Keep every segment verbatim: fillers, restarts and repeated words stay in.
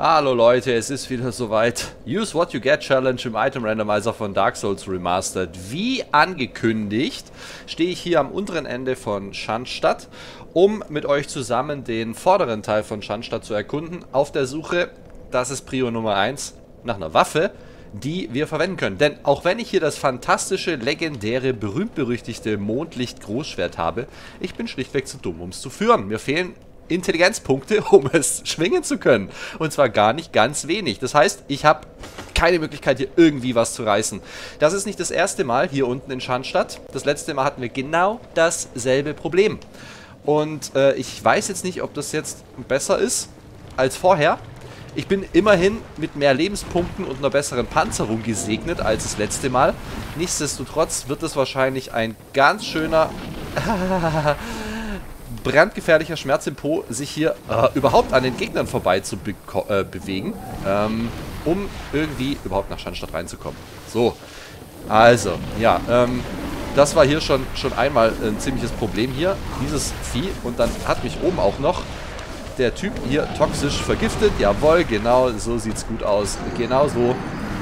Hallo Leute, es ist wieder soweit. Use What You Get Challenge im Item Randomizer von Dark Souls Remastered. Wie angekündigt, stehe ich hier am unteren Ende von Schandstadt, um mit euch zusammen den vorderen Teil von Schandstadt zu erkunden, auf der Suche, das ist Prio Nummer eins, nach einer Waffe, die wir verwenden können. Denn auch wenn ich hier das fantastische, legendäre, berühmt-berüchtigte Mondlicht-Großschwert habe, ich bin schlichtweg zu dumm, um es zu führen. Mir fehlen Intelligenzpunkte, um es schwingen zu können. Und zwar gar nicht ganz wenig. Das heißt, ich habe keine Möglichkeit, hier irgendwie was zu reißen. Das ist nicht das erste Mal hier unten in Schandstadt. Das letzte Mal hatten wir genau dasselbe Problem. Und äh, ich weiß jetzt nicht, ob das jetzt besser ist als vorher. Ich bin immerhin mit mehr Lebenspunkten und einer besseren Panzerung gesegnet als das letzte Mal. Nichtsdestotrotz wird es wahrscheinlich ein ganz schöner brandgefährlicher Schmerz im Po, sich hier äh, überhaupt an den Gegnern vorbei zu be äh, bewegen, ähm, um irgendwie überhaupt nach Schandstadt reinzukommen. So, also, ja, ähm, das war hier schon, schon einmal ein ziemliches Problem hier, dieses Vieh. Und dann hat mich oben auch noch der Typ hier toxisch vergiftet. Jawohl, genau so sieht's gut aus. Genau so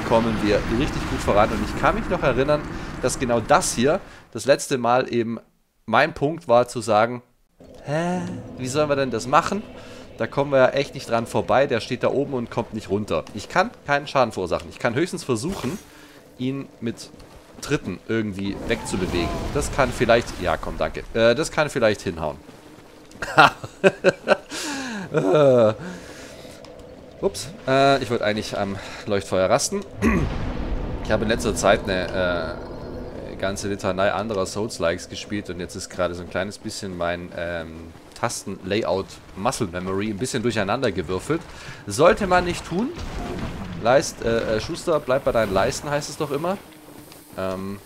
kommen wir richtig gut voran. Und ich kann mich noch erinnern, dass genau das hier, das letzte Mal eben mein Punkt war, zu sagen, hä? Wie sollen wir denn das machen? Da kommen wir ja echt nicht dran vorbei. Der steht da oben und kommt nicht runter. Ich kann keinen Schaden verursachen. Ich kann höchstens versuchen, ihn mit Tritten irgendwie wegzubewegen. Das kann vielleicht... Ja, komm, danke. Äh, das kann vielleicht hinhauen. äh. Ups. Äh, ich wollte eigentlich am Leuchtfeuer rasten. Ich habe in letzter Zeit eine... Äh, ganze Litanei anderer Souls-Likes gespielt und jetzt ist gerade so ein kleines bisschen mein ähm, Tasten-Layout-Muscle-Memory ein bisschen durcheinander gewürfelt. Sollte man nicht tun. Leist, äh, Schuster, bleib bei deinen Leisten, heißt es doch immer. Ähm.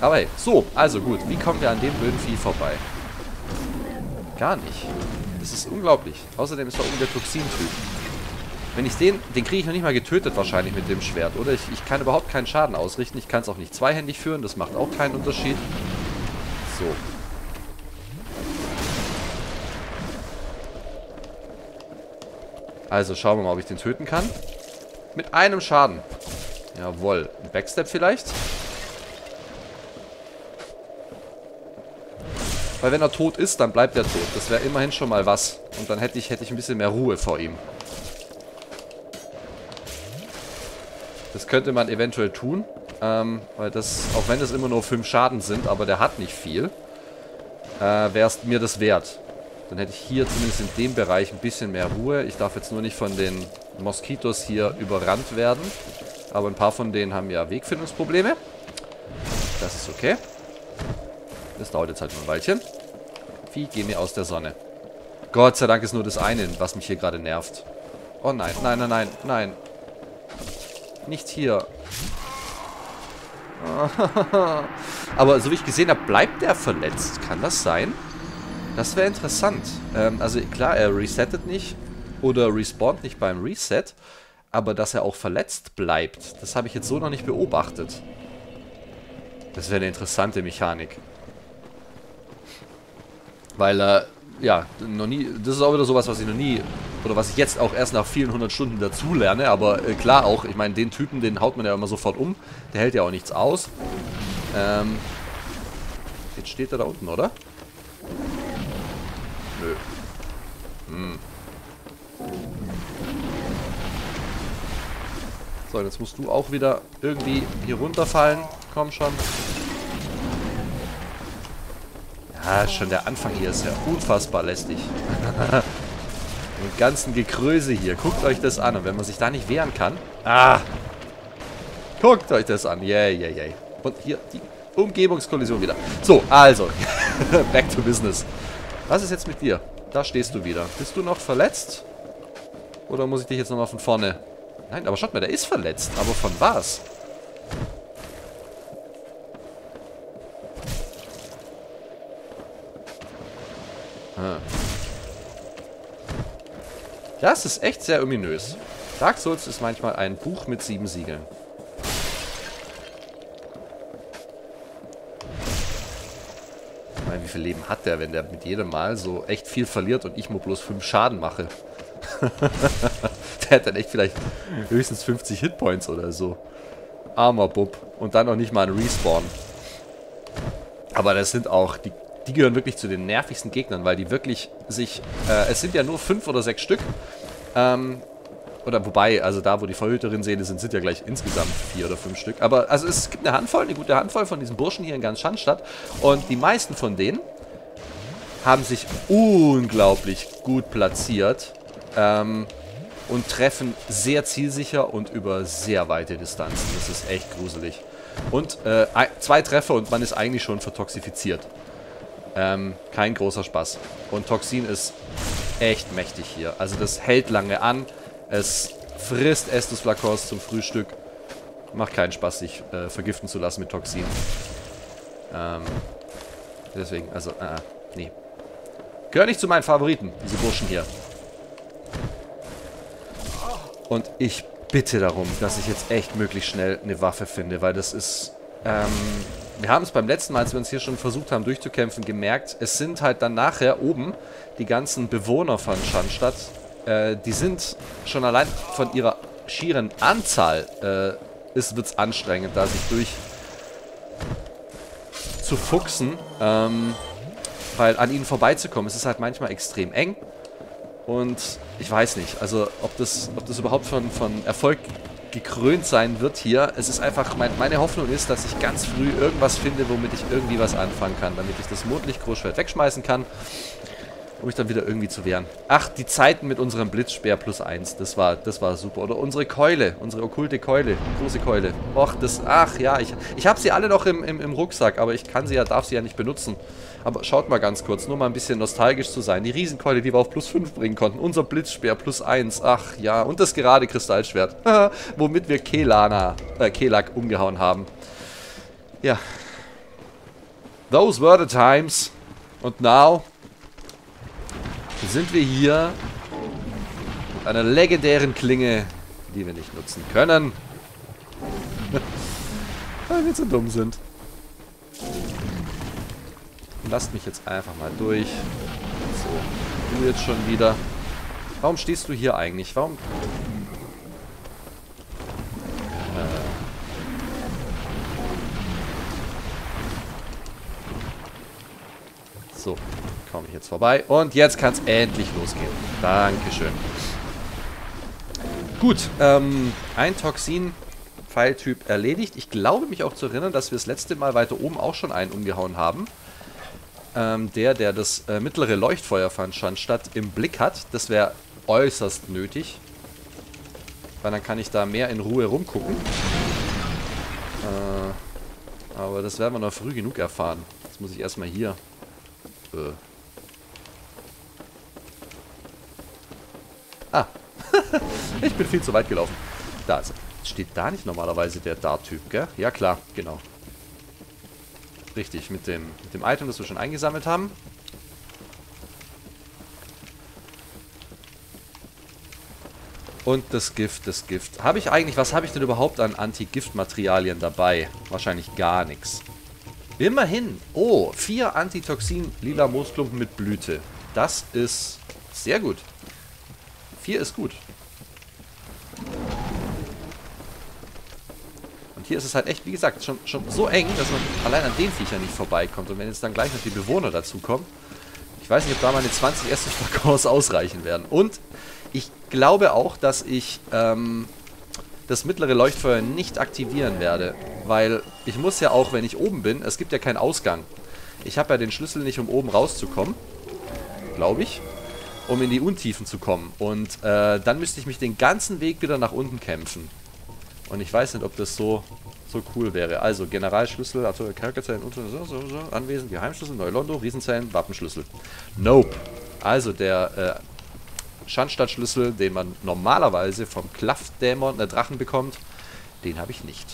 Aber hey, so, also gut. Wie kommen wir an dem blöden Vieh vorbei? Gar nicht. Das ist unglaublich. Außerdem ist da oben der Toxin-Typ. Wenn ich den, den kriege ich noch nicht mal getötet wahrscheinlich mit dem Schwert, oder? Ich, ich kann überhaupt keinen Schaden ausrichten. Ich kann es auch nicht zweihändig führen. Das macht auch keinen Unterschied. So. Also schauen wir mal, ob ich den töten kann. Mit einem Schaden. Jawohl. Ein Backstep vielleicht? Weil wenn er tot ist, dann bleibt er tot. Das wäre immerhin schon mal was. Und dann hätte ich, hätte ich ein bisschen mehr Ruhe vor ihm. Das könnte man eventuell tun, ähm, weil das, auch wenn es immer nur fünf Schaden sind, aber der hat nicht viel, äh, wäre es mir das wert. Dann hätte ich hier zumindest in dem Bereich ein bisschen mehr Ruhe. Ich darf jetzt nur nicht von den Moskitos hier überrannt werden, aber ein paar von denen haben ja Wegfindungsprobleme. Das ist okay. Das dauert jetzt halt nur ein Weilchen. Vieh, geh mir aus der Sonne. Gott sei Dank ist nur das eine, was mich hier gerade nervt. Oh nein, nein, nein, nein, nein. Nicht hier. Aber so wie ich gesehen habe, bleibt er verletzt. Kann das sein? Das wäre interessant. Ähm, also klar, er resettet nicht oder respawnt nicht beim Reset, aber dass er auch verletzt bleibt, das habe ich jetzt so noch nicht beobachtet. Das wäre eine interessante Mechanik. Weil er, äh, ja, noch nie, das ist auch wieder sowas, was ich noch nie... Oder was ich jetzt auch erst nach vielen hundert Stunden dazulerne. Aber äh, klar auch, ich meine, den Typen, den haut man ja immer sofort um. Der hält ja auch nichts aus. Ähm, jetzt steht er da unten, oder? Nö. Hm. So, jetzt musst du auch wieder irgendwie hier runterfallen. Komm schon. Ja, schon der Anfang hier ist ja unfassbar lästig. Mit ganzen Gekröse hier. Guckt euch das an. Und wenn man sich da nicht wehren kann... Ah! Guckt euch das an. Yay, yay, yay. Und hier die Umgebungskollision wieder. So, also. Back to business. Was ist jetzt mit dir? Da stehst du wieder. Bist du noch verletzt? Oder muss ich dich jetzt nochmal von vorne... Nein, aber schaut mal, der ist verletzt. Aber von was? Hm. Das ist echt sehr ominös. Dark Souls ist manchmal ein Buch mit sieben Siegeln. Ich meine, wie viel Leben hat der, wenn der mit jedem Mal so echt viel verliert und ich nur bloß fünf Schaden mache? Der hat dann echt vielleicht höchstens fünfzig Hitpoints oder so. Armer Bub. Und dann noch nicht mal ein Respawn. Aber das sind auch, die, die gehören wirklich zu den nervigsten Gegnern, weil die wirklich sich, äh, es sind ja nur fünf oder sechs Stück. Ähm, oder wobei, also da, wo die Verhüterin sehen, sind, sind ja gleich insgesamt vier oder fünf Stück. Aber also es gibt eine Handvoll, eine gute Handvoll von diesen Burschen hier in ganz Schandstadt. Und die meisten von denen haben sich unglaublich gut platziert ähm, und treffen sehr zielsicher und über sehr weite Distanzen. Das ist echt gruselig. Und äh, zwei Treffer und man ist eigentlich schon vertoxifiziert. Ähm, kein großer Spaß. Und Toxin ist echt mächtig hier. Also das hält lange an. Es frisst Estus Flakons zum Frühstück. Macht keinen Spaß, sich äh, vergiften zu lassen mit Toxin. Ähm, deswegen, also, äh, nee. Gehört nicht zu meinen Favoriten, diese Burschen hier. Und ich bitte darum, dass ich jetzt echt möglichst schnell eine Waffe finde, weil das ist, ähm, wir haben es beim letzten Mal, als wir uns hier schon versucht haben durchzukämpfen, gemerkt, es sind halt dann nachher oben die ganzen Bewohner von Schandstadt, äh, die sind schon allein von ihrer schieren Anzahl, äh, es wird's anstrengend, da sich durch zu fuchsen, ähm, weil an ihnen vorbeizukommen, es ist halt manchmal extrem eng. Und ich weiß nicht, also ob das, ob das überhaupt von, von Erfolg gekrönt sein wird hier. Es ist einfach, mein, meine Hoffnung ist, dass ich ganz früh irgendwas finde, womit ich irgendwie was anfangen kann. Damit ich das Mondlicht-Großschwert wegschmeißen kann, um mich dann wieder irgendwie zu wehren. Ach, die Zeiten mit unserem Blitzspeer plus eins, das war, das war super. Oder unsere Keule, unsere okkulte Keule, große Keule. Och, das, ach ja, ich, ich habe sie alle noch im, im, im Rucksack, aber ich kann sie ja, darf sie ja nicht benutzen. Aber schaut mal ganz kurz, nur mal ein bisschen nostalgisch zu sein. Die Riesenkeule, die wir auf plus fünf bringen konnten. Unser Blitzspeer plus eins. Ach ja, und das gerade Kristallschwert. Womit wir Kelana, äh, Kelak umgehauen haben. Ja. Those were the times. Und now sind wir hier mit einer legendären Klinge, die wir nicht nutzen können. Weil wir zu dumm sind. Lasst mich jetzt einfach mal durch. So, du jetzt schon wieder. Warum stehst du hier eigentlich? Warum? Äh. So, komme ich jetzt vorbei. Und jetzt kann es endlich losgehen. Dankeschön. Gut, ähm, ein Toxin. Pfeiltyp erledigt. Ich glaube mich auch zu erinnern, dass wir das letzte Mal weiter oben auch schon einen umgehauen haben. Ähm, der, der das äh, mittlere Leuchtfeuer von Schandstadt im Blick hat. Das wäre äußerst nötig. Weil dann kann ich da mehr in Ruhe rumgucken. Äh, aber das werden wir noch früh genug erfahren. Jetzt muss ich erstmal hier. Äh. Ah. Ich bin viel zu weit gelaufen. Da ist er. Steht da nicht normalerweise der Dart-Typ, gell? Ja klar, genau. Richtig, mit dem, mit dem Item, das wir schon eingesammelt haben. Und das Gift, das Gift. Habe ich eigentlich, was habe ich denn überhaupt an Anti-Gift-Materialien dabei? Wahrscheinlich gar nichts. Immerhin. Oh, vier Antitoxin-lila Moosklumpen mit Blüte. Das ist sehr gut. Vier ist gut. Hier ist es halt echt, wie gesagt, schon, schon so eng, dass man allein an den Viechern nicht vorbeikommt. Und wenn jetzt dann gleich noch die Bewohner dazukommen, ich weiß nicht, ob da meine zwanzig erste Flakons ausreichen werden. Und ich glaube auch, dass ich ähm, das mittlere Leuchtfeuer nicht aktivieren werde. Weil ich muss ja auch, wenn ich oben bin, es gibt ja keinen Ausgang. Ich habe ja den Schlüssel nicht, um oben rauszukommen, glaube ich, um in die Untiefen zu kommen. Und äh, dann müsste ich mich den ganzen Weg wieder nach unten kämpfen. Und ich weiß nicht, ob das so, so cool wäre. Also, Generalschlüssel, also Kerkerzellen, so, so, so, Anwesen, Geheimschlüssel, Neu-Londo, Riesenzellen, Wappenschlüssel. Nope. Also, der äh, Schandstadtschlüssel, den man normalerweise vom Klaffdämon, der Drachen, bekommt, den habe ich nicht.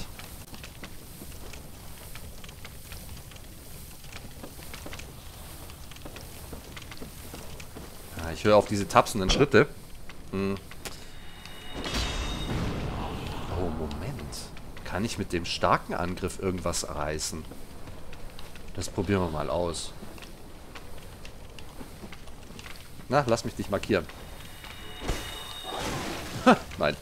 Ah, ich höre auf diese tapsenden Schritte. Hm. Kann ich mit dem starken Angriff irgendwas reißen? Das probieren wir mal aus. Na, lass mich dich markieren. Nein.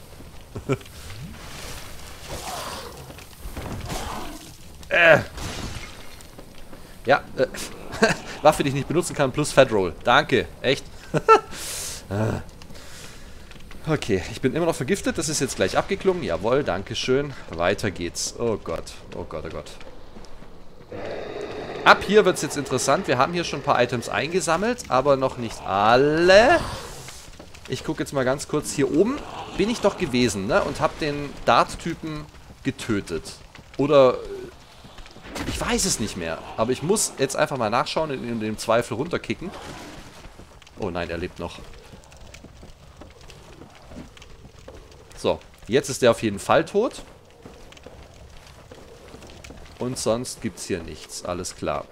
äh. Ja, äh. Waffe, die ich nicht benutzen kann, plus Fat Roll. Danke, echt. Okay, ich bin immer noch vergiftet. Das ist jetzt gleich abgeklungen. Jawohl, danke schön. Weiter geht's. Oh Gott, oh Gott, oh Gott. Ab hier wird es jetzt interessant. Wir haben hier schon ein paar Items eingesammelt, aber noch nicht alle. Ich gucke jetzt mal ganz kurz. Hier oben bin ich doch gewesen, ne? Und habe den Dart-Typen getötet. Oder... ich weiß es nicht mehr. Aber ich muss jetzt einfach mal nachschauen und in dem Zweifel runterkicken. Oh nein, er lebt noch. So, jetzt ist der auf jeden Fall tot. Und sonst gibt es hier nichts. Alles klar.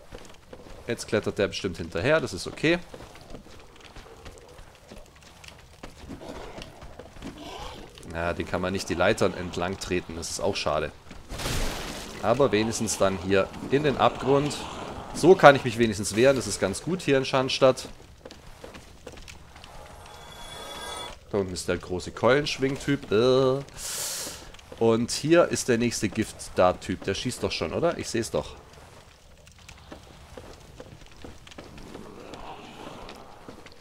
Jetzt klettert der bestimmt hinterher. Das ist okay. Na, den kann man nicht die Leitern entlang treten. Das ist auch schade. Aber wenigstens dann hier in den Abgrund. So kann ich mich wenigstens wehren. Das ist ganz gut hier in Schandstadt. Da unten ist der große Keulenschwing-Typ. Äh. Und hier ist der nächste Gift-Dart-Typ. Der schießt doch schon, oder? Ich sehe es doch.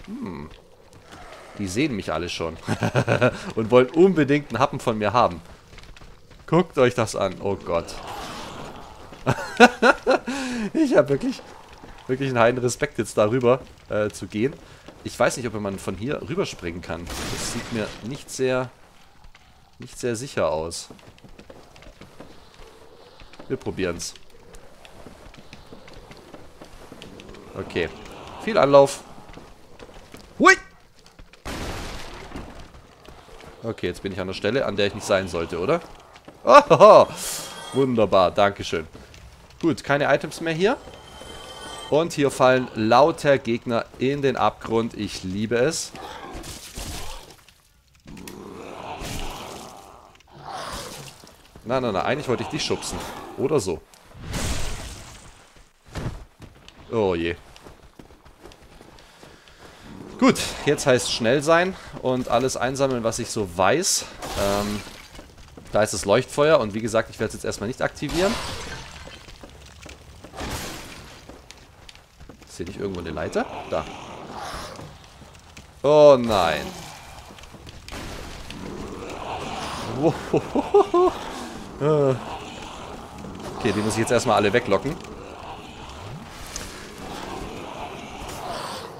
Hm. Die sehen mich alle schon. Und wollen unbedingt einen Happen von mir haben. Guckt euch das an. Oh Gott. Ich habe wirklich, wirklich einen heiden Respekt jetzt darüber äh, zu gehen. Ich weiß nicht, ob man von hier rüberspringen kann. Das sieht mir nicht sehr... nicht sehr sicher aus. Wir probieren's. Okay. Viel Anlauf. Hui! Okay, jetzt bin ich an der Stelle, an der ich nicht sein sollte, oder? Ohoho! Wunderbar, dankeschön. Gut, keine Items mehr hier. Und hier fallen lauter Gegner in den Abgrund. Ich liebe es. Nein, nein, nein. Eigentlich wollte ich dich schubsen. Oder so. Oh je. Gut, jetzt heißt es schnell sein und alles einsammeln, was ich so weiß. Ähm, da ist das Leuchtfeuer und wie gesagt, ich werde es jetzt erstmal nicht aktivieren. Sehe ich irgendwo eine Leiter? Da. Oh nein. Wow. Okay, die muss ich jetzt erstmal alle weglocken.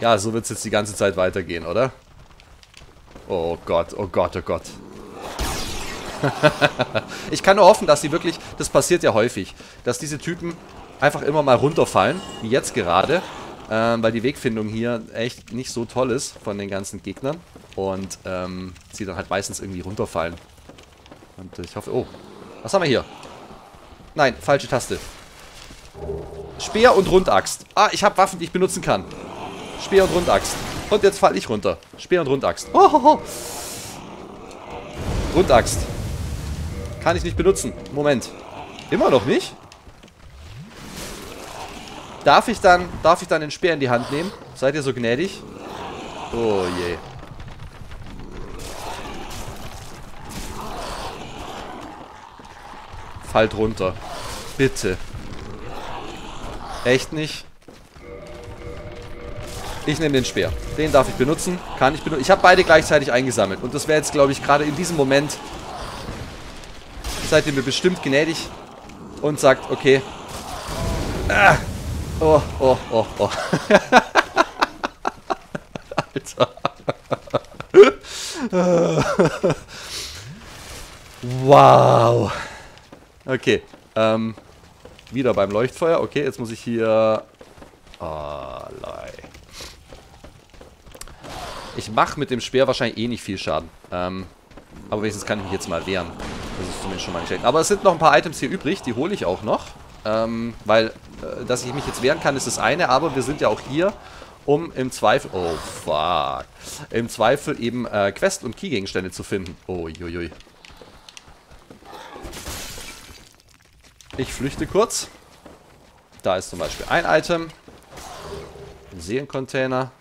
Ja, so wird es jetzt die ganze Zeit weitergehen, oder? Oh Gott, oh Gott, oh Gott. Ich kann nur hoffen, dass sie wirklich... das passiert ja häufig, dass diese Typen einfach immer mal runterfallen, wie jetzt gerade. Ähm, weil die Wegfindung hier echt nicht so toll ist von den ganzen Gegnern. Und ähm, sie dann halt meistens irgendwie runterfallen. Und ich hoffe... oh. Was haben wir hier? Nein, falsche Taste. Speer und Rundaxt. Ah, ich habe Waffen, die ich benutzen kann. Speer und Rundaxt. Und jetzt falle ich runter. Speer und Rundaxt. Oh, oh, oh. Rundaxt. Kann ich nicht benutzen. Moment. Immer noch nicht? Darf ich dann, darf ich dann den Speer in die Hand nehmen? Seid ihr so gnädig? Oh je. Halt runter. Bitte. Echt nicht? Ich nehme den Speer. Den darf ich benutzen. Kann ich benutzen. Ich habe beide gleichzeitig eingesammelt. Und das wäre jetzt, glaube ich, gerade in diesem Moment... seid ihr mir bestimmt gnädig und sagt, okay. Ah. Oh, oh, oh, oh. Alter. Wow. Okay, ähm, wieder beim Leuchtfeuer. Okay, jetzt muss ich hier... oh, lei. Ich mache mit dem Speer wahrscheinlich eh nicht viel Schaden. Ähm, aber wenigstens kann ich mich jetzt mal wehren. Das ist zumindest schon mal nicht schlecht. Aber es sind noch ein paar Items hier übrig, die hole ich auch noch. Ähm, weil, äh, dass ich mich jetzt wehren kann, ist das eine. Aber wir sind ja auch hier, um im Zweifel... oh, fuck. Im Zweifel eben äh, Quest- und Key-Gegenstände zu finden. Oh, jui. Ich flüchte kurz. Da ist zum Beispiel ein Item. Ein Seelencontainer.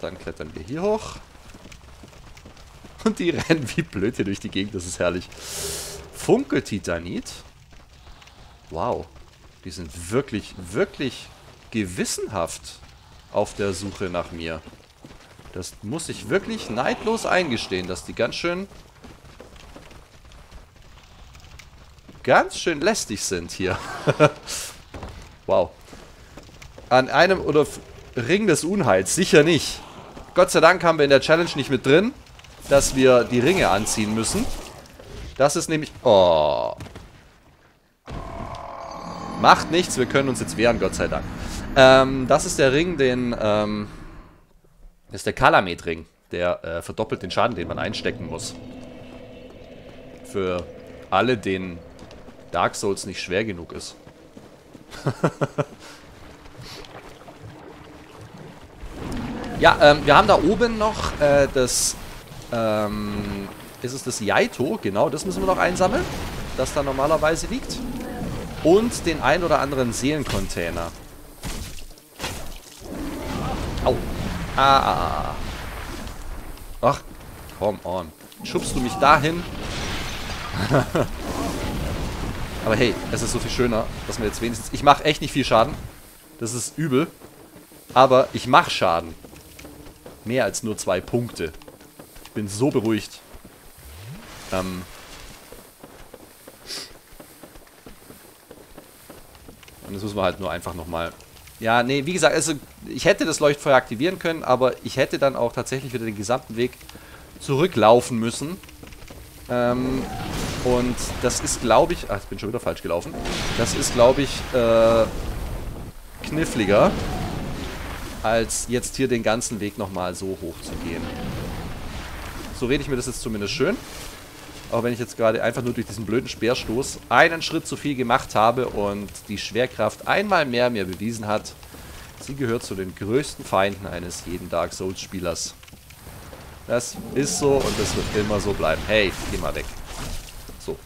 Dann klettern wir hier hoch. Und die rennen wie blöd hier durch die Gegend. Das ist herrlich. Funkeltitanit. Wow. Die sind wirklich, wirklich gewissenhaft auf der Suche nach mir. Das muss ich wirklich neidlos eingestehen, dass die ganz schön... ganz schön lästig sind hier. Wow. An einem oder Ring des Unheils, sicher nicht. Gott sei Dank haben wir in der Challenge nicht mit drin, dass wir die Ringe anziehen müssen. Das ist nämlich... oh... macht nichts, wir können uns jetzt wehren, Gott sei Dank. Ähm, das ist der Ring, den, ähm, das ist der Kalamet-Ring. Der äh, verdoppelt den Schaden, den man einstecken muss. Für alle, denen Dark Souls nicht schwer genug ist. Ja, ähm, wir haben da oben noch äh, das, ähm, ist es das Jaito? Genau, das müssen wir noch einsammeln, das da normalerweise liegt. Und den ein oder anderen Seelencontainer. Au. Ah. Ach, come on. Schubst du mich dahin? Aber hey, es ist so viel schöner, dass wir jetzt wenigstens... ich mache echt nicht viel Schaden. Das ist übel. Aber ich mache Schaden. Mehr als nur zwei Punkte. Ich bin so beruhigt. Ähm... Und das müssen wir halt nur einfach nochmal... ja, nee, wie gesagt, also ich hätte das Leuchtfeuer aktivieren können, aber ich hätte dann auch tatsächlich wieder den gesamten Weg zurücklaufen müssen. Ähm, und das ist, glaube ich... ach, ich bin schon wieder falsch gelaufen. Das ist, glaube ich, äh, kniffliger, als jetzt hier den ganzen Weg nochmal so hoch zu gehen. So rede ich mir das jetzt zumindest schön. Auch wenn ich jetzt gerade einfach nur durch diesen blöden Speerstoß einen Schritt zu viel gemacht habe und die Schwerkraft einmal mehr mir bewiesen hat, sie gehört zu den größten Feinden eines jeden Dark Souls Spielers. Das ist so und das wird immer so bleiben. Hey, geh mal weg. So.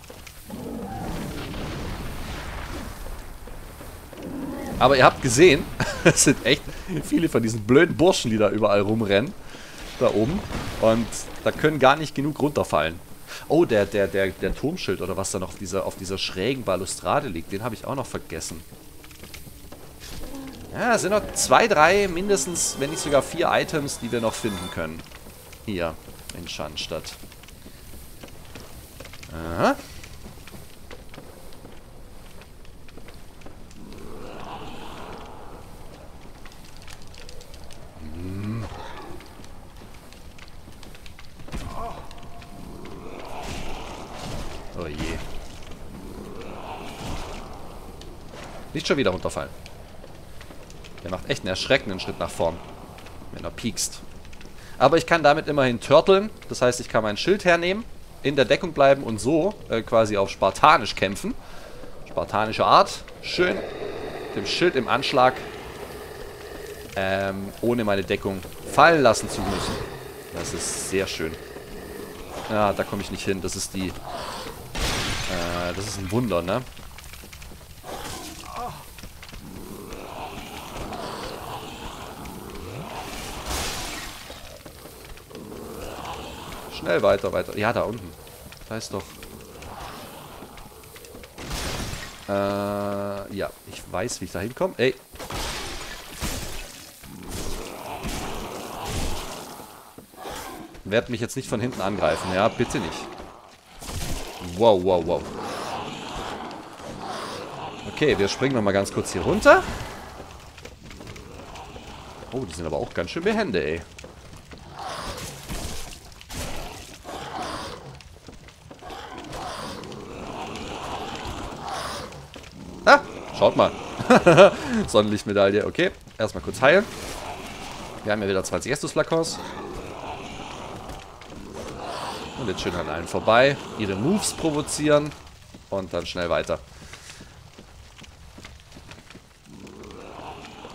Aber ihr habt gesehen, es sind echt viele von diesen blöden Burschen, die da überall rumrennen. Da oben. Und da können gar nicht genug runterfallen. Oh, der, der, der, der Turmschild oder was da noch auf dieser, auf dieser schrägen Balustrade liegt, den habe ich auch noch vergessen. Ja, es sind noch zwei, drei, mindestens, wenn nicht sogar vier Items, die wir noch finden können. Hier, in Schandstadt. Aha. Hm. Oh je. Nicht schon wieder runterfallen. Der macht echt einen erschreckenden Schritt nach vorn, wenn er piekst. Aber ich kann damit immerhin turteln. Das heißt, ich kann mein Schild hernehmen, in der Deckung bleiben und so äh, quasi auf spartanisch kämpfen. Spartanische Art. Schön. Mit dem Schild im Anschlag. Ähm, ohne meine Deckung fallen lassen zu müssen. Das ist sehr schön. Ja, da komme ich nicht hin. Das ist die... das ist ein Wunder, ne? Schnell weiter, weiter. Ja, da unten. Da ist doch... Äh, ja, ich weiß, wie ich da hinkomme. Ey! Werd mich jetzt nicht von hinten angreifen. Ja, bitte nicht. Wow, wow, wow. Okay, wir springen nochmal ganz kurz hier runter. Oh, die sind aber auch ganz schön behende, ey. Ah, schaut mal. Sonnenlichtmedaille, okay. Erstmal kurz heilen. Wir haben ja wieder zwanzig Estus-Flakons. Und jetzt schön an allen vorbei. Ihre Moves provozieren. Und dann schnell weiter.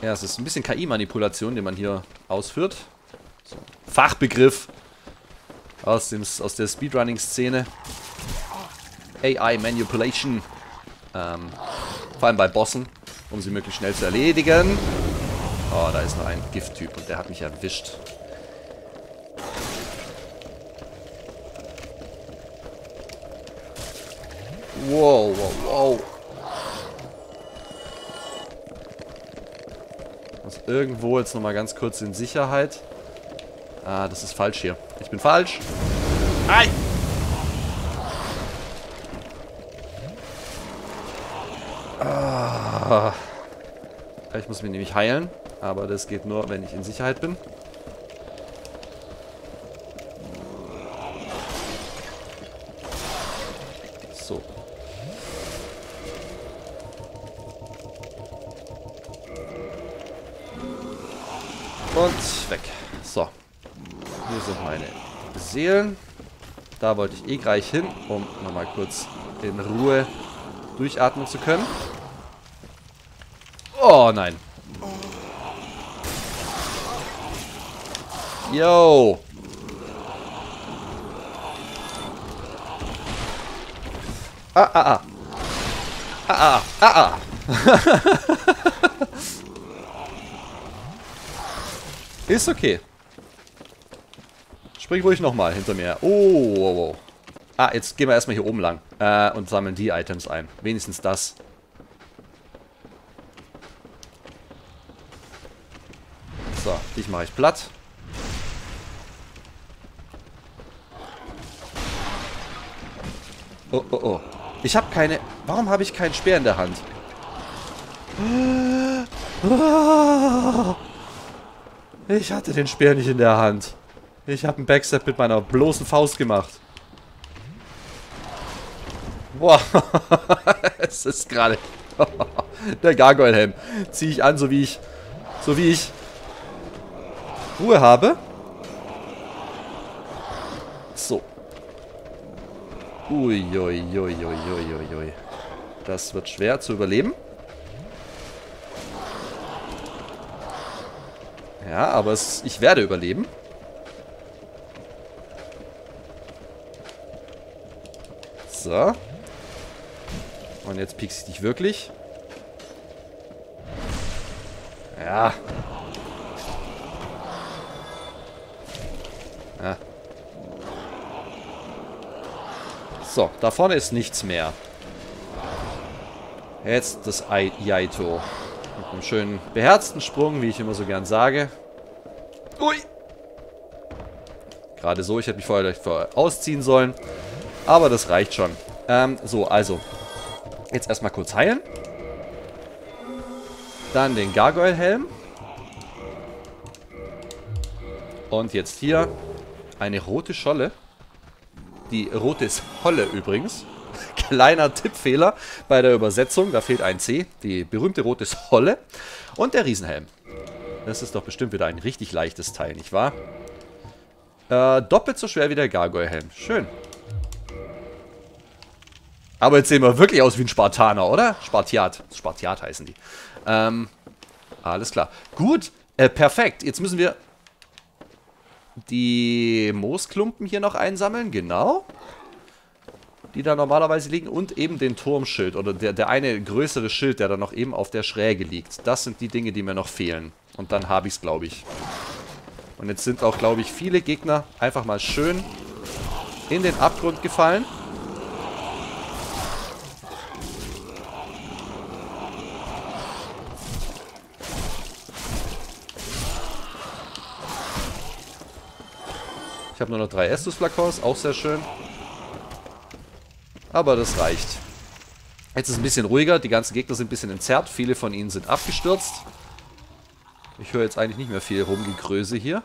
Ja, es ist ein bisschen K I-Manipulation, die man hier ausführt. So. Fachbegriff aus, dem, aus der Speedrunning-Szene. A I-Manipulation. Ähm, vor allem bei Bossen, um sie möglichst schnell zu erledigen. Oh, da ist noch ein Gifttyp und der hat mich erwischt. Wow, wow, wow. Muss irgendwo jetzt nochmal ganz kurz in Sicherheit. Ah, das ist falsch hier. Ich bin falsch. Ei! Ah. Ich muss mich nämlich heilen. Aber das geht nur, wenn ich in Sicherheit bin. So. Und weg. So. Hier sind meine Seelen. Da wollte ich eh gleich hin, um nochmal kurz in Ruhe durchatmen zu können. Oh nein. Yo. Ah, ah, ah. Ah, ah, ah, ah. Ist okay. Spring ruhig nochmal hinter mir. Oh, wow, wow. Ah, jetzt gehen wir erstmal hier oben lang. Äh, und sammeln die Items ein. Wenigstens das. So, dich mache ich platt. Oh, oh, oh. Ich habe keine... Warum habe ich keinen Speer in der Hand? Ich hatte den Speer nicht in der Hand. Ich habe einen Backstep mit meiner bloßen Faust gemacht. Boah. Es ist gerade... Der Gargoyle-Helm. Ziehe ich an, so wie ich... So wie ich... Ruhe habe. So. Uiuiuiuiuiui. Das wird schwer zu überleben. Ja, aber es, ich werde überleben. So. Und jetzt piekse ich dich wirklich. Ja. Ja. So, da vorne ist nichts mehr. Jetzt das Iaito. Mit einem schönen beherzten Sprung, wie ich immer so gern sage. Ui! Gerade so, ich hätte mich vorher ausziehen sollen. Aber das reicht schon. Ähm, so, also. Jetzt erstmal kurz heilen. Dann den Gargoyle-Helm. Und jetzt hier eine rote Scholle. Die rote ist Holle übrigens. Kleiner Tippfehler bei der Übersetzung. Da fehlt ein C. Die berühmte rote ist Holle. Und der Riesenhelm. Das ist doch bestimmt wieder ein richtig leichtes Teil, nicht wahr? Äh, doppelt so schwer wie der Gargoyle-Helm. Schön. Aber jetzt sehen wir wirklich aus wie ein Spartaner, oder? Spartiat. Spartiat heißen die. Ähm, alles klar. Gut. Äh, perfekt. Jetzt müssen wir... die Moosklumpen hier noch einsammeln, genau. Die da normalerweise liegen. Und eben den Turmschild. Oder der, der eine größere Schild, der da noch eben auf der Schräge liegt. Das sind die Dinge, die mir noch fehlen. Und dann habe ich es, glaube ich. Und jetzt sind auch, glaube ich, viele Gegner einfach mal schön in den Abgrund gefallen. Ich habe nur noch drei Estus-Flakons, auch sehr schön. Aber das reicht. Jetzt ist es ein bisschen ruhiger, die ganzen Gegner sind ein bisschen entzerrt, viele von ihnen sind abgestürzt. Ich höre jetzt eigentlich nicht mehr viel Rumgegröße hier.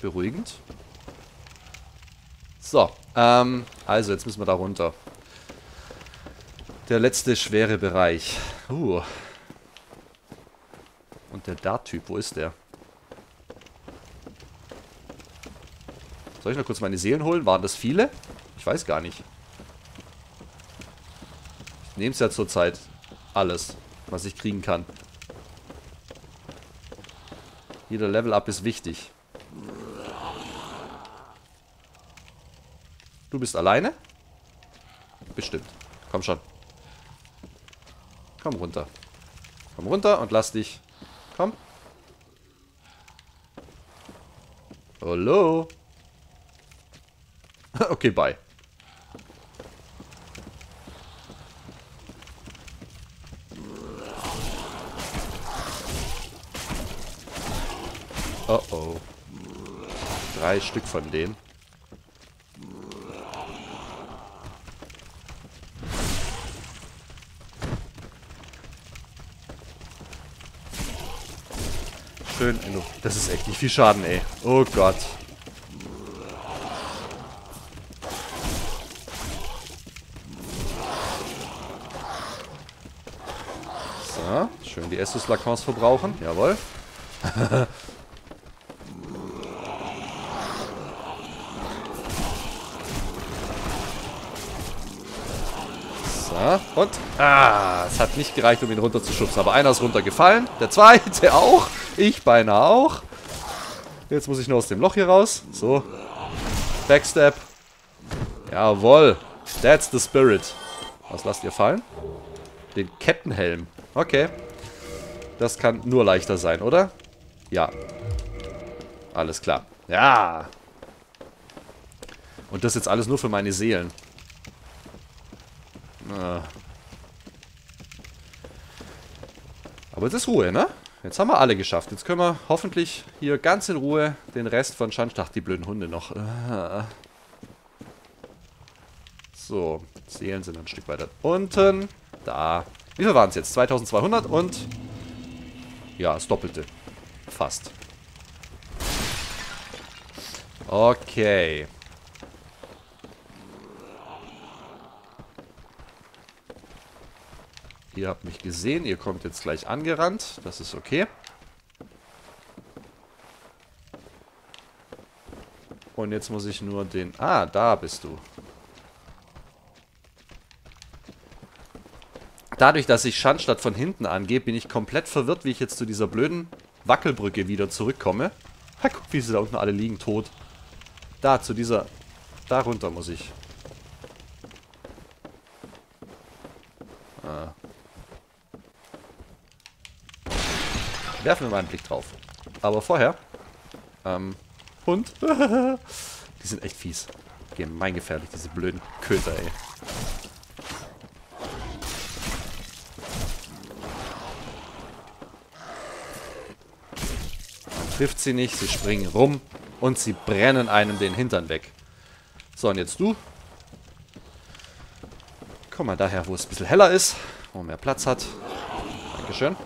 Beruhigend. So, ähm, also jetzt müssen wir da runter. Der letzte schwere Bereich. Uh. Und der Dart-Typ, wo ist der? Soll ich noch kurz meine Seelen holen? Waren das viele? Ich weiß gar nicht. Ich nehme es ja zurzeit alles, was ich kriegen kann. Jeder Level-Up ist wichtig. Du bist alleine? Bestimmt. Komm schon. Komm runter. Komm runter und lass dich. Komm. Hallo. Okay, bye. Oh oh. Drei Stück von denen. Schön. Das ist echt nicht viel Schaden, ey. Oh Gott. So. Schön die Estus-Lakons verbrauchen. Jawohl. So. Und. Ah. Es hat nicht gereicht, um ihn runterzuschubsen. Aber einer ist runtergefallen. Der zweite auch. Ich beinahe auch. Jetzt muss ich nur aus dem Loch hier raus. So. Backstep. Jawohl. That's the spirit. Was lasst ihr fallen? Den Kettenhelm. Okay. Das kann nur leichter sein, oder? Ja. Alles klar. Ja. Und das jetzt alles nur für meine Seelen. Aber es ist Ruhe, ne? Jetzt haben wir alle geschafft. Jetzt können wir hoffentlich hier ganz in Ruhe den Rest von Schandstadt, die blöden Hunde, noch. So, Seelen sind ein Stück weiter unten. Da. Wie viel waren es jetzt? zweitausendzweihundert und... Ja, das Doppelte. Fast. Okay. Ihr habt mich gesehen, ihr kommt jetzt gleich angerannt. Das ist okay. Und jetzt muss ich nur den... Ah, da bist du. Dadurch, dass ich Schandstadt von hinten angehe, bin ich komplett verwirrt, wie ich jetzt zu dieser blöden Wackelbrücke wieder zurückkomme. Ha, guck, wie sie da unten alle liegen, tot. Da, zu dieser... Da runter muss ich... Ah... Werfen wir mal einen Blick drauf. Aber vorher. Ähm. Und. Die sind echt fies. Gemeingefährlich, diese blöden Köter, ey. Man trifft sie nicht, sie springen rum. Und sie brennen einem den Hintern weg. So, und jetzt du. Komm mal daher, wo es ein bisschen heller ist. Wo mehr Platz hat. Dankeschön.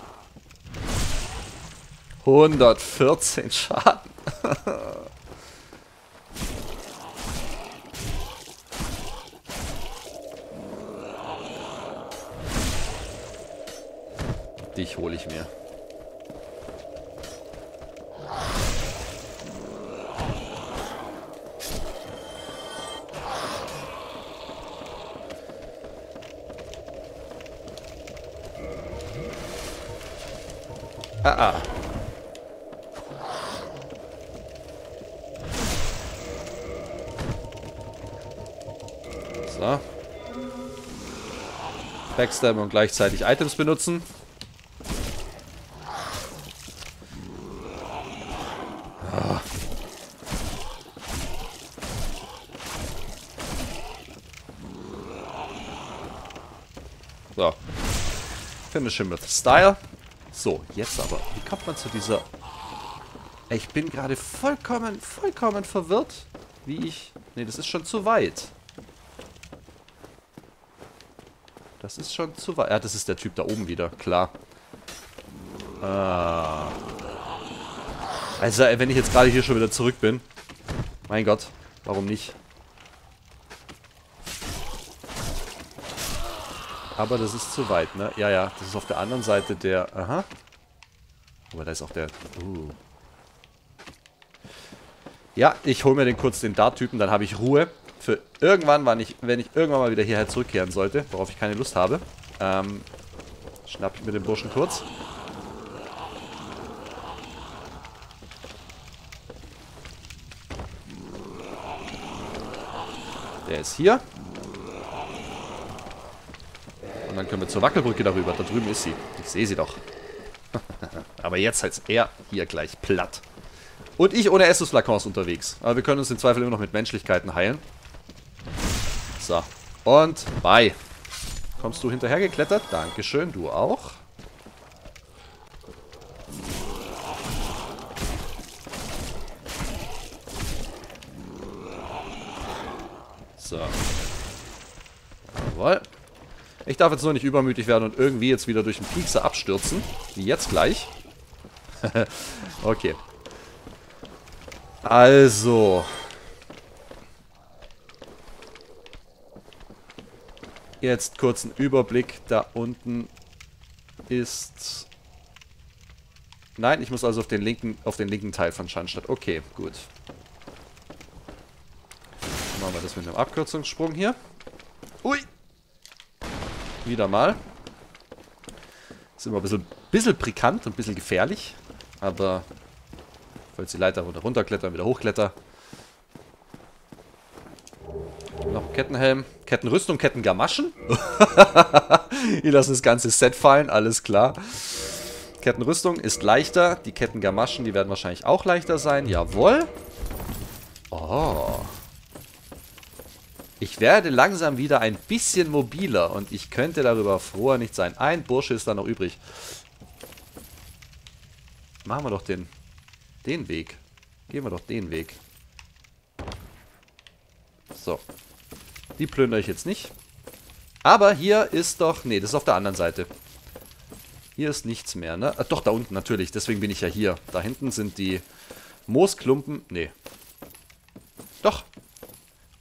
hundertvierzehn Schaden. Dich hole ich mir. Ah, ah. Backstab und gleichzeitig Items benutzen. Ah. So. Finish him with Style. So, jetzt aber. Wie kommt man zu dieser... Ich bin gerade vollkommen, vollkommen verwirrt, wie ich... Ne, das ist schon zu weit. Das ist schon zu weit. Ja, das ist der Typ da oben wieder, klar. Ah. Also, wenn ich jetzt gerade hier schon wieder zurück bin. Mein Gott, warum nicht? Aber das ist zu weit, ne? Ja, ja, das ist auf der anderen Seite der... Aha. Aber da ist auch der... Uh. Ja, ich hole mir den kurz den Dart-Typen, dann habe ich Ruhe. Für irgendwann, wann ich, wenn ich irgendwann mal wieder hierher zurückkehren sollte, worauf ich keine Lust habe, ähm, schnapp ich mir den Burschen kurz. Der ist hier. Und dann können wir zur Wackelbrücke darüber. Da drüben ist sie. Ich sehe sie doch. Aber jetzt heißt er hier gleich platt. Und ich ohne Estus-Flakons unterwegs. Aber wir können uns im Zweifel immer noch mit Menschlichkeiten heilen. So. Und bye. Kommst du hinterher geklettert? Dankeschön, du auch. Wasser. Jawohl. Ich darf jetzt nur nicht übermütig werden und irgendwie jetzt wieder durch den Piekser abstürzen. Wie jetzt gleich. Okay. Also. Jetzt kurzen Überblick. Da unten ist... Nein, ich muss also auf den linken, auf den linken Teil von Schandstadt. Okay, gut. Dann machen wir das mit einem Abkürzungssprung hier. Ui! Wieder mal. Ist immer ein bisschen, bisschen pikant und ein bisschen gefährlich. Aber falls die Leiter runterklettern, wieder hochkletter. Noch ein Kettenhelm. Kettenrüstung, Kettengamaschen. Wir lassen das ganze Set fallen, alles klar. Kettenrüstung ist leichter. Die Kettengamaschen, die werden wahrscheinlich auch leichter sein. Jawohl. Oh. Ich werde langsam wieder ein bisschen mobiler und ich könnte darüber froher nicht sein. Ein Bursche ist da noch übrig. Machen wir doch den, den Weg. Gehen wir doch den Weg. So. Die plündere ich jetzt nicht. Aber hier ist doch... Nee, das ist auf der anderen Seite. Hier ist nichts mehr, ne? Ah, doch, da unten natürlich. Deswegen bin ich ja hier. Da hinten sind die Moosklumpen. Nee. Doch.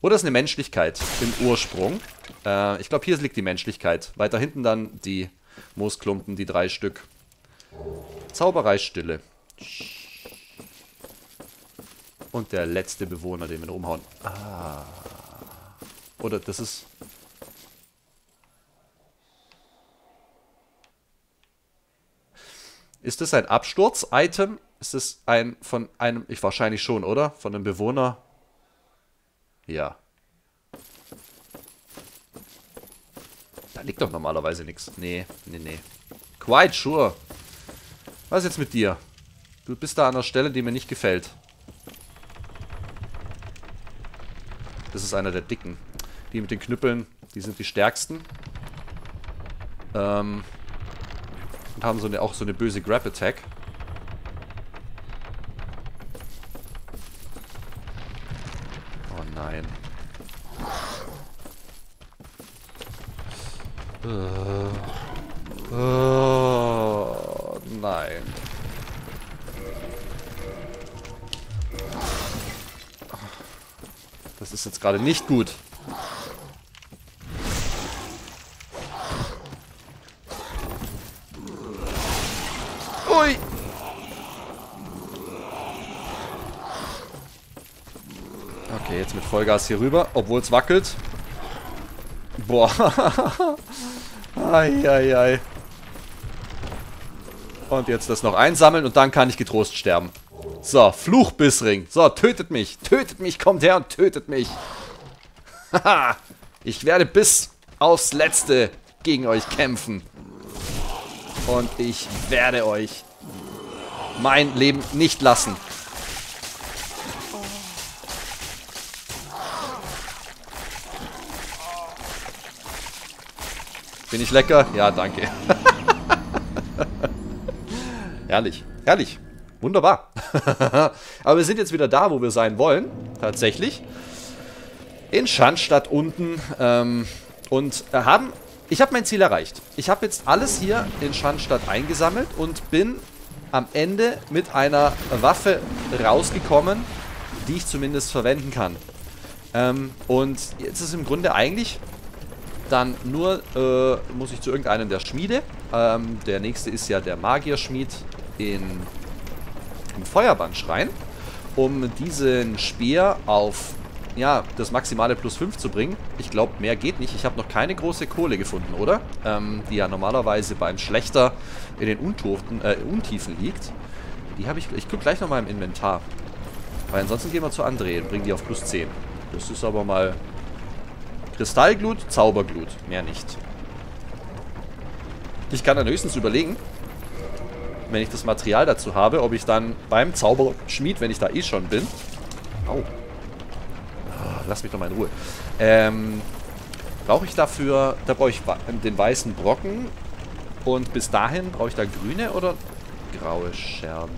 Oder ist eine Menschlichkeit im Ursprung? Äh, ich glaube, hier liegt die Menschlichkeit. Weiter hinten dann die Moosklumpen, die drei Stück. Zaubereistille. Und der letzte Bewohner, den wir noch umhauen. Ah. Oder das ist... Ist das ein Absturz-Item? Ist das ein von einem... Ich wahrscheinlich schon, oder? Von einem Bewohner... Ja. Da liegt doch normalerweise nichts. Nee, nee, nee. Quite sure. Was ist jetzt mit dir? Du bist da an einer Stelle, die mir nicht gefällt. Das ist einer der Dicken. Die mit den Knüppeln, die sind die stärksten. Ähm. Und haben so eine, auch so eine böse Grab-Attack. Nein. Äh, oh, nein. Das ist jetzt gerade nicht gut. Ui! Okay, jetzt mit Vollgas hier rüber, obwohl es wackelt. Boah. Ai, ai, ai. Und jetzt das noch einsammeln und dann kann ich getrost sterben. So, Fluchbissring. So, tötet mich. Tötet mich, kommt her und tötet mich. Haha. Ich werde bis aufs Letzte gegen euch kämpfen. Und ich werde euch mein Leben nicht lassen. Bin ich lecker? Ja, danke. Herrlich, herrlich. Wunderbar. Aber wir sind jetzt wieder da, wo wir sein wollen. Tatsächlich. In Schandstadt unten. Ähm, und haben... Ich habe mein Ziel erreicht. Ich habe jetzt alles hier in Schandstadt eingesammelt und bin am Ende mit einer Waffe rausgekommen, die ich zumindest verwenden kann. Ähm, und jetzt ist im Grunde eigentlich... Dann nur äh, muss ich zu irgendeinem der Schmiede. Ähm, der nächste ist ja der Magierschmied in, im Feuerbandschrein, um diesen Speer auf ja, das maximale plus fünf zu bringen. Ich glaube, mehr geht nicht. Ich habe noch keine große Kohle gefunden, oder? Ähm, die ja normalerweise beim Schlechter in den Untuften, äh, Untiefen liegt. Die habe ich. Ich gucke gleich nochmal im Inventar. Weil ansonsten gehen wir zu André und bringen die auf plus zehn. Das ist aber mal. Kristallglut, Zauberglut. Mehr nicht. Ich kann dann höchstens überlegen, wenn ich das Material dazu habe, ob ich dann beim Zauberschmied, wenn ich da eh schon bin... Au. Ah, lass mich doch mal in Ruhe. Ähm, brauche ich dafür... Da brauche ich den weißen Brocken. Und bis dahin brauche ich da grüne oder graue Scherben.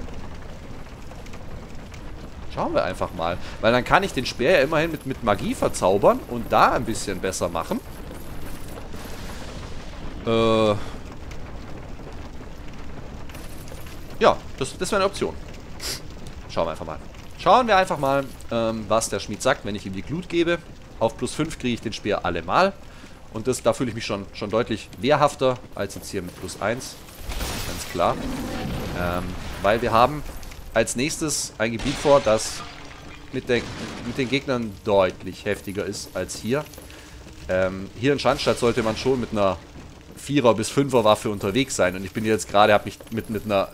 Schauen wir einfach mal. Weil dann kann ich den Speer ja immerhin mit, mit Magie verzaubern und da ein bisschen besser machen. Äh... Ja, das, das wäre eine Option. Schauen wir einfach mal. Schauen wir einfach mal, ähm, was der Schmied sagt, wenn ich ihm die Glut gebe. Auf plus fünf kriege ich den Speer allemal. Und das, da fühle ich mich schon, schon deutlich wehrhafter als jetzt hier mit plus eins. Ganz klar. Ähm, weil wir haben als nächstes ein Gebiet vor, das mit, der, mit den Gegnern deutlich heftiger ist als hier. Ähm, hier in Schandstadt sollte man schon mit einer vierer bis fünfer Waffe unterwegs sein. Und ich bin jetzt gerade, habe mich mit, mit einer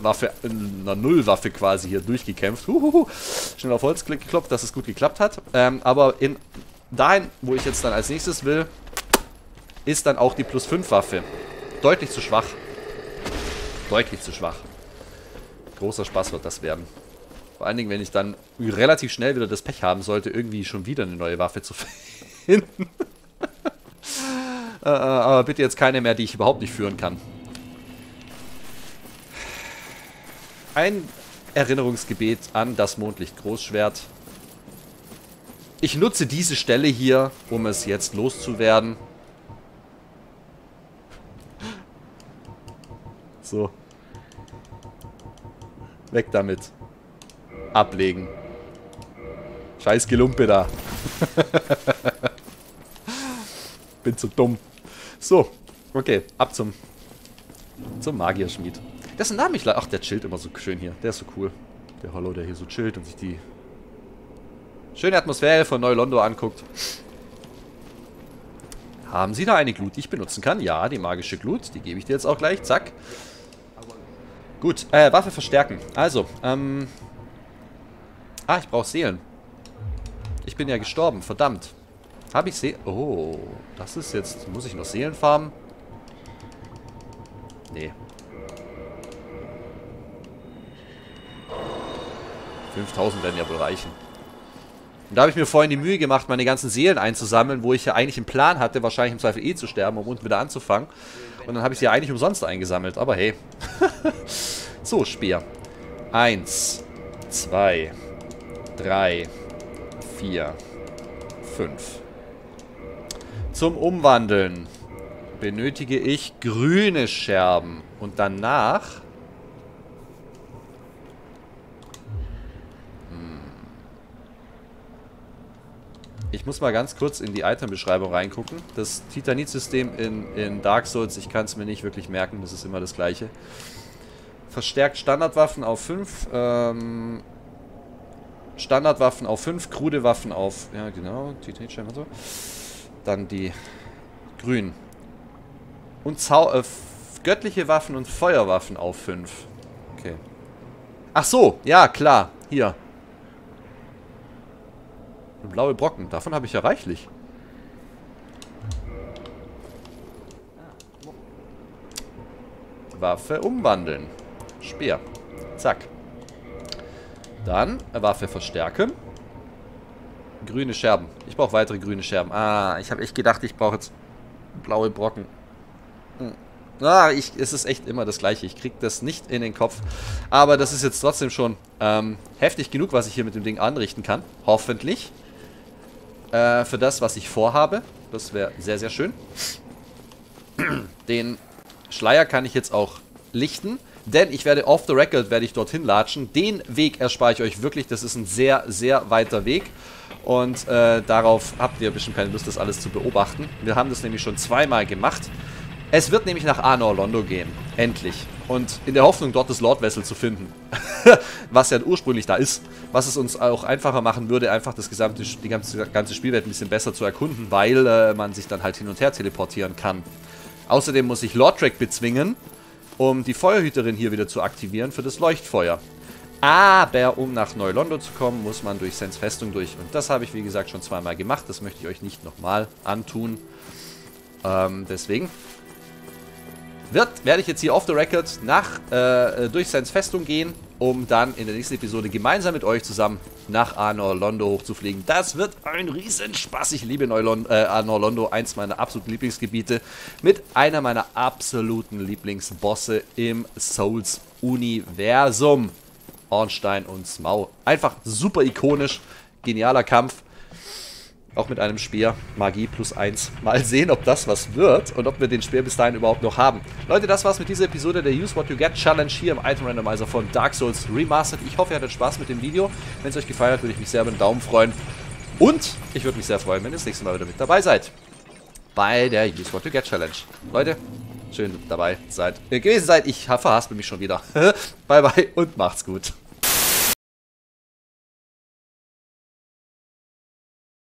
Waffe, einer Nullwaffe quasi hier durchgekämpft. Huhuhu. Schnell auf Holz geklopft, dass es gut geklappt hat. Ähm, aber in, dahin, wo ich jetzt dann als nächstes will, ist dann auch die plus fünf Waffe. Deutlich zu schwach. Deutlich zu schwach. Großer Spaß wird das werden. Vor allen Dingen, wenn ich dann relativ schnell wieder das Pech haben sollte, irgendwie schon wieder eine neue Waffe zu finden. äh, aber bitte jetzt keine mehr, die ich überhaupt nicht führen kann. Ein Erinnerungsgebet an das Mondlicht-Großschwert. Ich nutze diese Stelle hier, um es jetzt loszuwerden. So. Weg damit. Ablegen. Scheiß Gelumpe da. Bin zu dumm. So. Okay, ab zum, zum Magierschmied. Dessen Name ich leider... Ach, der chillt immer so schön hier. Der ist so cool. Der Hollow, der hier so chillt und sich die schöne Atmosphäre von Anor Londo anguckt. Haben Sie da eine Glut, die ich benutzen kann? Ja, die magische Glut. Die gebe ich dir jetzt auch gleich. Zack. Gut. Äh, Waffe verstärken. Also, ähm... Ah, ich brauche Seelen. Ich bin ja gestorben. Verdammt. Habe ich Seelen... Oh, das ist jetzt... Muss ich noch Seelen farmen? Nee. fünftausend werden ja wohl reichen. Und da habe ich mir vorhin die Mühe gemacht, meine ganzen Seelen einzusammeln, wo ich ja eigentlich einen Plan hatte, wahrscheinlich im Zweifel eh zu sterben, um unten wieder anzufangen. Und dann habe ich sie ja eigentlich umsonst eingesammelt, aber hey. So, Speer. eins, zwei, drei, vier, fünf. Zum Umwandeln benötige ich grüne Scherben. Und danach... Ich muss mal ganz kurz in die Item-Beschreibung reingucken. Das Titanit-System in, in Dark Souls, ich kann es mir nicht wirklich merken, das ist immer das gleiche. Verstärkt Standardwaffen auf fünf, ähm, Standardwaffen auf fünf, krude Waffen auf, ja genau, Titanit-Scherben und so. Dann die grünen. Und Zau äh, göttliche Waffen und Feuerwaffen auf fünf. Okay. Ach so, ja klar, hier. Blaue Brocken. Davon habe ich ja reichlich. Waffe umwandeln. Speer. Zack. Dann Waffe verstärken. Grüne Scherben. Ich brauche weitere grüne Scherben. Ah, ich habe echt gedacht, ich brauche jetzt blaue Brocken. Hm. Ah, ich, es ist echt immer das Gleiche. Ich kriege das nicht in den Kopf. Aber das ist jetzt trotzdem schon ähm, heftig genug, was ich hier mit dem Ding anrichten kann. Hoffentlich. Äh, für das, was ich vorhabe. Das wäre sehr, sehr schön. Den Schleier kann ich jetzt auch lichten, denn ich werde off the record, werde ich dorthin latschen. Den Weg erspare ich euch wirklich. Das ist ein sehr, sehr weiter Weg. Und äh, darauf habt ihr ein bisschen keine Lust, das alles zu beobachten. Wir haben das nämlich schon zweimal gemacht. Es wird nämlich nach Anor Londo gehen. Endlich. Und in der Hoffnung, dort das Lord Vessel zu finden. Was ja ursprünglich da ist. Was es uns auch einfacher machen würde, einfach das gesamte, die ganze, ganze Spielwelt ein bisschen besser zu erkunden, weil äh, man sich dann halt hin und her teleportieren kann. Außerdem muss ich Lordtrek bezwingen, um die Feuerhüterin hier wieder zu aktivieren für das Leuchtfeuer. Aber um nach Anor Londo zu kommen, muss man durch Sens Festung durch. Und das habe ich, wie gesagt, schon zweimal gemacht. Das möchte ich euch nicht nochmal antun. Ähm, deswegen... Wird, werde ich jetzt hier off the record nach, äh, durch Sens Festung gehen, um dann in der nächsten Episode gemeinsam mit euch zusammen nach Anor Londo hochzufliegen. Das wird ein Riesenspaß. Ich liebe Neulon, äh, Anor Londo, eins meiner absoluten Lieblingsgebiete, mit einer meiner absoluten Lieblingsbosse im Souls-Universum. Ornstein und Smough. Einfach super ikonisch. Genialer Kampf. Auch mit einem Speer. Magie plus eins. Mal sehen, ob das was wird und ob wir den Speer bis dahin überhaupt noch haben. Leute, das war's mit dieser Episode der Use What You Get Challenge hier im Item Randomizer von Dark Souls Remastered. Ich hoffe, ihr hattet Spaß mit dem Video. Wenn es euch gefallen hat, würde ich mich sehr über einen Daumen freuen. Und ich würde mich sehr freuen, wenn ihr das nächste Mal wieder mit dabei seid. Bei der Use What You Get Challenge. Leute, schön dabei seid, äh, gewesen seid. Ich verhaspel mich schon wieder. Bye bye und macht's gut.